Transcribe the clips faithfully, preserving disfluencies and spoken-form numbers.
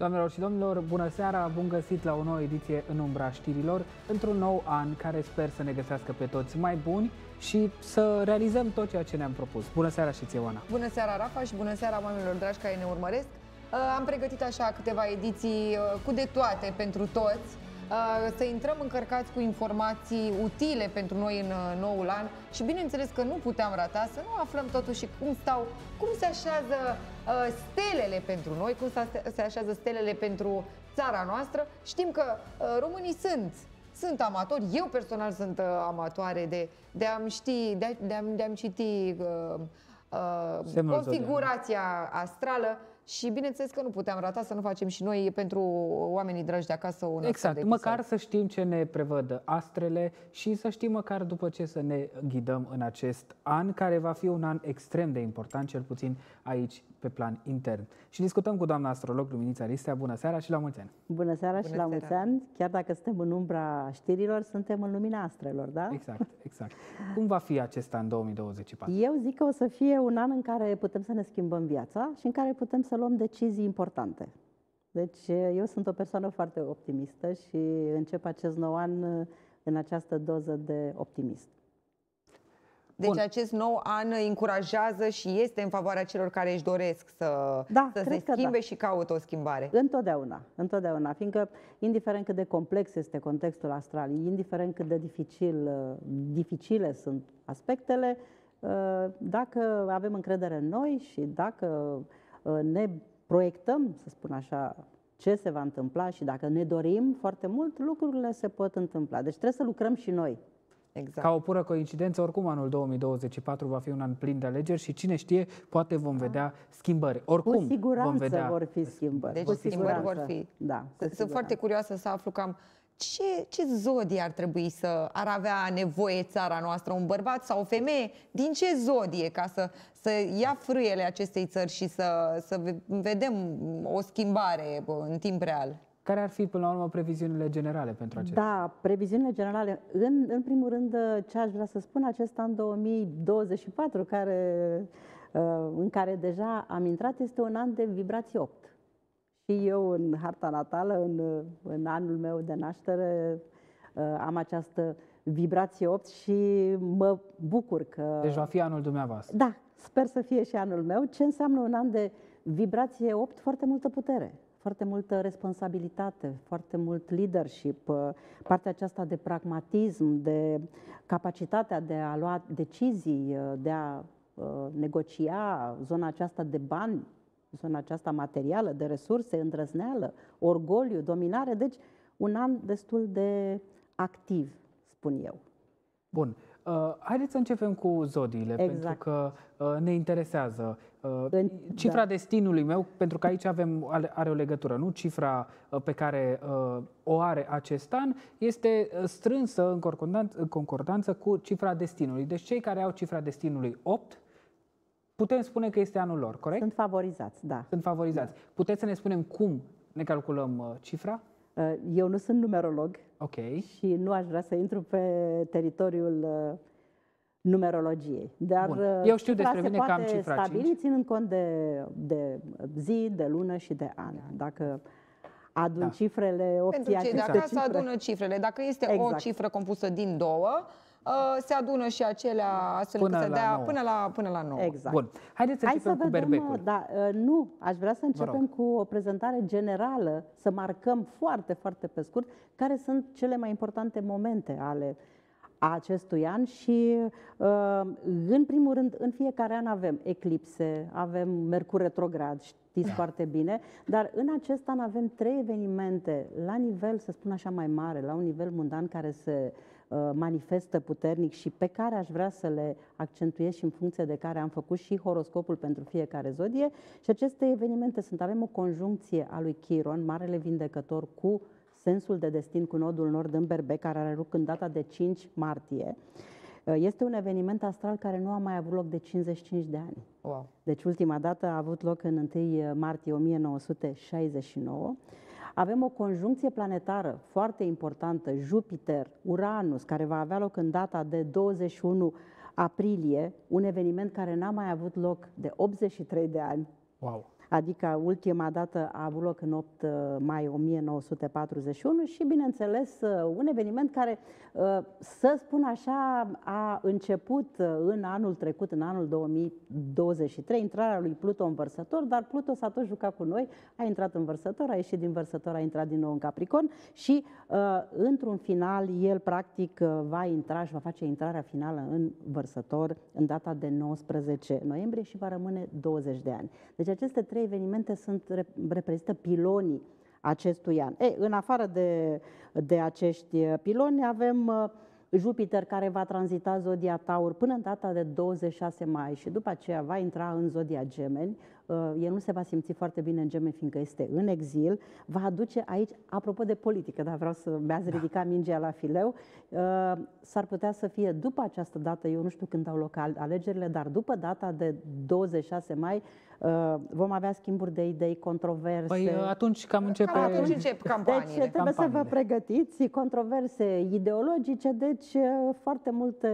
Doamnelor și domnilor, bună seara, bun găsit la o nouă ediție în umbra știrilor, într-un nou an care sper să ne găsească pe toți mai buni și să realizăm tot ceea ce ne-am propus. Bună seara și ție, Oana! Bună seara, Rafa, și bună seara, oamenilor dragi care ne urmăresc! Am pregătit așa câteva ediții cu de toate pentru toți, să intrăm încărcați cu informații utile pentru noi în noul an și bineînțeles că nu puteam rata să nu aflăm totuși cum stau, cum se așează stelele pentru noi, cum se așează stelele pentru țara noastră. Știm că românii sunt, sunt amatori, eu personal sunt amatoare de, de a-mi ști, de, de a-mi, de a-mi citi uh, configurația astrală. Și bineînțeles că nu puteam rata să nu facem și noi pentru oamenii dragi de acasă un exact, de măcar să știm ce ne prevăd astrele și să știm măcar după ce să ne ghidăm în acest an, care va fi un an extrem de important, cel puțin aici pe plan intern. Și discutăm cu doamna astrolog Luminita Ristea. Bună seara și la mulți ani! Bună seara Bună și la mulți ani! Chiar dacă suntem în umbra știrilor, suntem în lumina astrelor, da? Exact, exact. Cum va fi acest an două mii douăzeci și patru? Eu zic că o să fie un an în care putem să ne schimbăm viața și în care putem să luăm decizii importante. Deci eu sunt o persoană foarte optimistă și încep acest nou an în această doză de optimism. Deci Bun. acest nou an încurajează și este în favoarea celor care își doresc să, da, să se schimbe da. și caută o schimbare. Întotdeauna, întotdeauna, fiindcă indiferent cât de complex este contextul astral, indiferent cât de dificil, dificile sunt aspectele, dacă avem încredere în noi și dacă ne proiectăm, să spun așa, ce se va întâmpla și dacă ne dorim foarte mult, lucrurile se pot întâmpla. Deci trebuie să lucrăm și noi. Exact. Ca o pură coincidență, oricum anul două mii douăzeci și patru va fi un an plin de alegeri și cine știe, poate vom vedea schimbări. Oricum, cu siguranță vom vedea... vor fi schimbări. Deci, cu siguranță vor fi. Da, sunt foarte curioasă să aflu cam ce, ce zodie ar trebui să ar avea nevoie țara noastră, un bărbat sau o femeie, din ce zodie, ca să, să ia frâiele acestei țări și să, să vedem o schimbare în timp real. Care ar fi, până la urmă, previziunile generale pentru acesta? Da, previziunile generale. În, în primul rând, ce aș vrea să spun, acest an două mii douăzeci și patru, care, în care deja am intrat, este un an de vibrație opt. Și eu, în harta natală, în, în anul meu de naștere, am această vibrație opt și mă bucur că... Deci va fi anul dumneavoastră. Da, sper să fie și anul meu. Ce înseamnă un an de vibrație opt? Foarte multă putere, foarte multă responsabilitate, foarte mult leadership, partea aceasta de pragmatism, de capacitatea de a lua decizii, de a negocia, zona aceasta de bani, zona aceasta materială, de resurse, îndrăzneală, orgoliu, dominare. Deci un an destul de activ, spun eu. Bun. Haideți să începem cu zodiile, exact. pentru că ne interesează cifra da. destinului meu, pentru că aici avem, are o legătură, nu? Cifra pe care o are acest an este strânsă în concordanță cu cifra destinului. Deci cei care au cifra destinului opt, putem spune că este anul lor, corect? Sunt favorizați, da. Sunt favorizați. Da. Puteți să ne spunem cum ne calculăm cifra? Eu nu sunt numerolog okay. și nu aș vrea să intru pe teritoriul numerologiei. Dar Bun. eu știu despre mine că am cifra stabili, cinci. Ținând cont de, de zi, de lună și de an. Dacă adun da. cifrele, opția Pentru cei de acasă adună cifrele. Dacă este exact. o cifră compusă din două, se adună și acelea astfel până, încât la dea, până la până la nouă. Exact. Bun. Haideți să Hai începem să cu vedem, berbecul. Da, nu, aș vrea să începem cu o prezentare generală, să marcăm foarte, foarte pe scurt care sunt cele mai importante momente ale acestui an și în primul rând, în fiecare an avem eclipse, avem Mercur retrograd, știți da. foarte bine, dar în acest an avem trei evenimente la nivel, să spun așa, mai mare, la un nivel mondial care se manifestă puternic și pe care aș vrea să le accentuez și în funcție de care am făcut și horoscopul pentru fiecare zodie. Și aceste evenimente sunt, avem o conjuncție a lui Chiron, Marele Vindecător, cu sensul de destin, cu nodul nord în Berbec, care are loc în data de cinci martie. Este un eveniment astral care nu a mai avut loc de cincizeci și cinci de ani. Wow. Deci ultima dată a avut loc în întâi martie o mie nouă sute șaizeci și nouă. Avem o conjuncție planetară foarte importantă, Jupiter-Uranus, care va avea loc în data de douăzeci și unu aprilie, un eveniment care n-a mai avut loc de optzeci și trei de ani. Wow. adică ultima dată a avut loc în opt mai o mie nouă sute patruzeci și unu și, bineînțeles, un eveniment care, să spun așa, a început în anul trecut, în anul două mii douăzeci și trei, intrarea lui Pluto în Vărsător, dar Pluto s-a tot jucat cu noi, a intrat în Vărsător, a ieșit din Vărsător, a intrat din nou în Capricorn și, într-un final, el practic va intra și va face intrarea finală în Vărsător în data de nouăsprezece noiembrie și va rămâne douăzeci de ani. Deci aceste trei evenimente sunt, reprezintă pilonii acestui an. Ei, în afară de, de acești piloni avem Jupiter, care va tranzita zodia Taur până în data de douăzeci și șase mai și după aceea va intra în zodia Gemeni. El nu se va simți foarte bine în Gemeni, fiindcă este în exil. Va aduce aici, apropo de politică, dar vreau să mi-ați ridicat mingea la fileu, s-ar putea să fie după această dată, eu nu știu când au loc alegerile, dar după data de douăzeci și șase mai vom avea schimburi de idei, controverse. Păi atunci cam începe... Atunci încep campaniile. Deci trebuie campaniile. să vă pregătiți, controverse ideologice, deci foarte multe,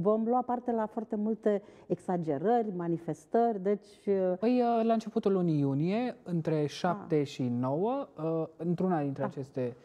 vom lua parte la foarte multe exagerări, manifestări, deci... Păi la începutul lunii iunie, între șapte și nouă, într-una dintre aceste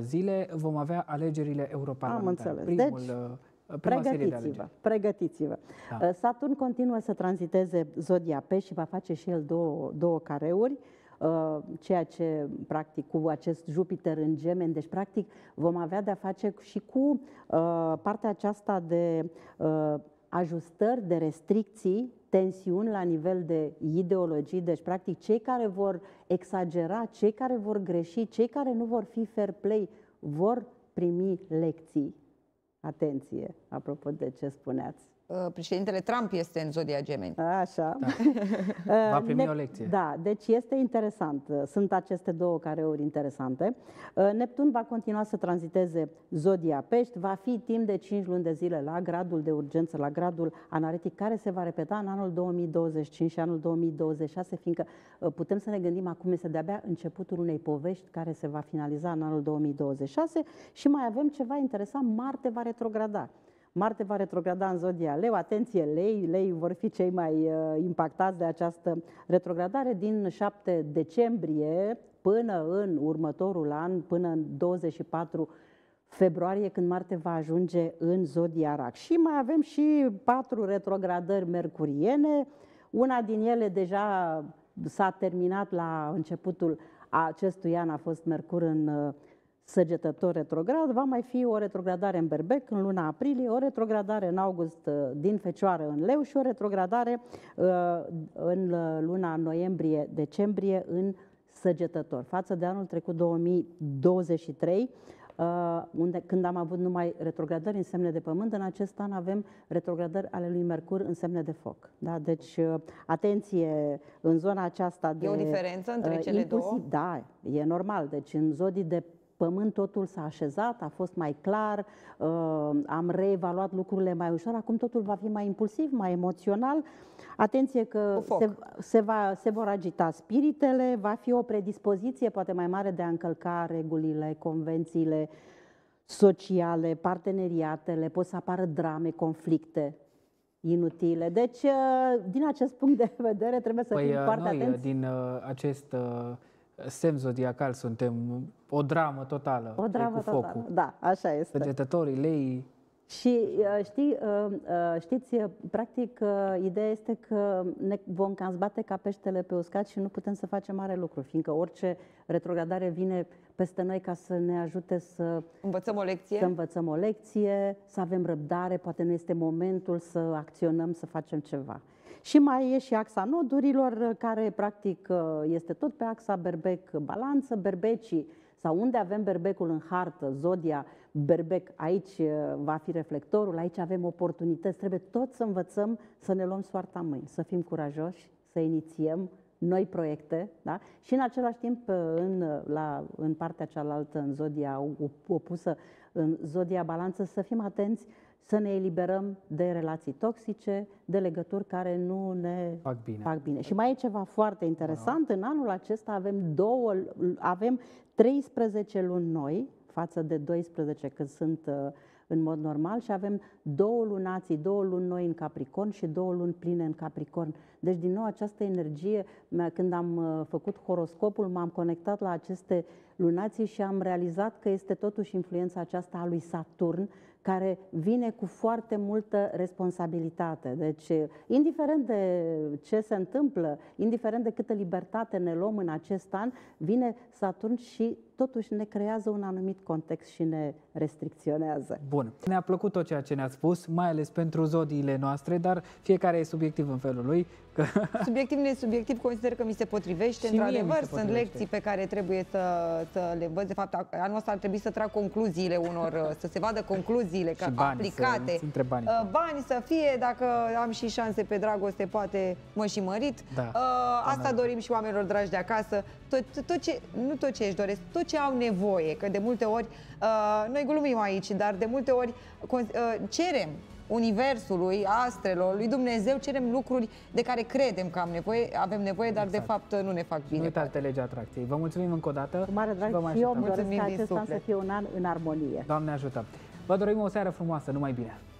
zile, vom avea alegerile europarlamentare. Am înțeles. Primul... Deci... Pregătiți-vă, pregătiți-vă. Da. Saturn continuă să tranziteze zodia Pești și va face și el două, două careuri, ceea ce, practic, cu acest Jupiter în Gemeni, deci, practic, vom avea de-a face și cu partea aceasta de ajustări, de restricții, tensiuni la nivel de ideologii, deci, practic, cei care vor exagera, cei care vor greși, cei care nu vor fi fair play, vor primi lecții. Atenție, apropo de ce spuneați. Președintele Trump este în zodia Gemeni. Așa. Da. Va primi ne... o lecție. Da, deci este interesant. Sunt aceste două careuri interesante. Neptun va continua să tranziteze zodia Pești. Va fi timp de cinci luni de zile la gradul de urgență, la gradul anaretic, care se va repeta în anul două mii douăzeci și cinci și anul două mii douăzeci și șase, fiindcă putem să ne gândim acum, este de-abia începutul unei povești care se va finaliza în anul două mii douăzeci și șase și mai avem ceva interesant, Marte va retrograda. Marte va retrograda în zodia Leu, atenție, lei, lei vor fi cei mai uh, impactați de această retrogradare din șapte decembrie până în următorul an, până în douăzeci și patru februarie, când Marte va ajunge în zodia Rac. Și mai avem și patru retrogradări mercuriene, una din ele deja s-a terminat la începutul acestui an, a fost Mercur în uh, Săgetător retrograd, va mai fi o retrogradare în Berbec în luna aprilie, o retrogradare în august din Fecioară în Leu și o retrogradare uh, în luna noiembrie-decembrie în Săgetător. Față de anul trecut două mii douăzeci și trei, uh, unde, când am avut numai retrogradări în semne de pământ, în acest an avem retrogradări ale lui Mercur în semne de foc. Da? Deci, uh, atenție în zona aceasta de... E o diferență între cele uh, impulsiv, două? Da, e normal. Deci, în zodii de Pământ totul s-a așezat, a fost mai clar, am reevaluat lucrurile mai ușor, acum totul va fi mai impulsiv, mai emoțional. Atenție că se, se, va, se vor agita spiritele, va fi o predispoziție poate mai mare de a încălca regulile, convențiile sociale, parteneriatele, pot să apară drame, conflicte inutile. Deci, din acest punct de vedere, trebuie să păi, fim foarte noi, atenți. Din acest... semn zodiacal suntem o dramă totală. O dramă cu totală, focul. Da, așa este. Săgetătorii, lei. Și știi, știți, practic, ideea este că ne vom cazbate ca peștele pe uscat și nu putem să facem mare lucru, fiindcă orice retrogradare vine peste noi ca să ne ajute să învățăm o lecție, să, învățăm o lecție, să avem răbdare, poate nu este momentul să acționăm, să facem ceva. Și mai e și axa nodurilor, care practic este tot pe axa Berbec-Balanță, Berbecii, sau unde avem Berbecul în hartă, zodia Berbec, aici va fi reflectorul, aici avem oportunități, trebuie tot să învățăm să ne luăm soarta în mâini, să fim curajoși, să inițiem noi proiecte, da? Și în același timp în, la, în partea cealaltă, în zodia opusă, în zodia Balanță, să fim atenți să ne eliberăm de relații toxice, de legături care nu ne fac bine. Fac bine. Și mai e ceva foarte interesant, no. În anul acesta avem, două, avem treisprezece luni noi, față de douăsprezece când sunt în mod normal și avem două lunații, două luni noi în Capricorn și două luni pline în Capricorn. Deci, din nou, această energie, când am făcut horoscopul, m-am conectat la aceste lunații și am realizat că este totuși influența aceasta a lui Saturn, care vine cu foarte multă responsabilitate. Deci, indiferent de ce se întâmplă, indiferent de câtă libertate ne luăm în acest an, vine Saturn și totuși ne creează un anumit context și ne restricționează. Bun. Ne-a plăcut tot ceea ce ne-a spus, mai ales pentru zodiile noastre, dar fiecare e subiectiv în felul lui. Că... Subiectiv, nesubiectiv, consider că mi se potrivește. Într-adevăr, sunt lecții pe care trebuie să, să le văd. De fapt, anul ăsta ar trebui să trag concluziile unor, să se vadă concluziile ca bani, aplicate. Să, bani. bani să fie, dacă am și șanse pe dragoste, poate mă și mărit. Da. Asta da, dorim și oamenilor dragi de acasă. Tot, tot ce, nu tot ce își doresc, tot ce au nevoie, că de multe ori, noi glumim aici, dar de multe ori cerem Universului, astrelor, lui Dumnezeu, cerem lucruri de care credem că am nevoie, avem nevoie, dar exact, de fapt nu ne fac bine. Nu uitați de legea atracției. Vă mulțumim încă o dată. Cu mare drag, vă eu îmi doresc ca acest an să fie un an în armonie. Doamne ajută! Vă dorim o seară frumoasă, numai bine!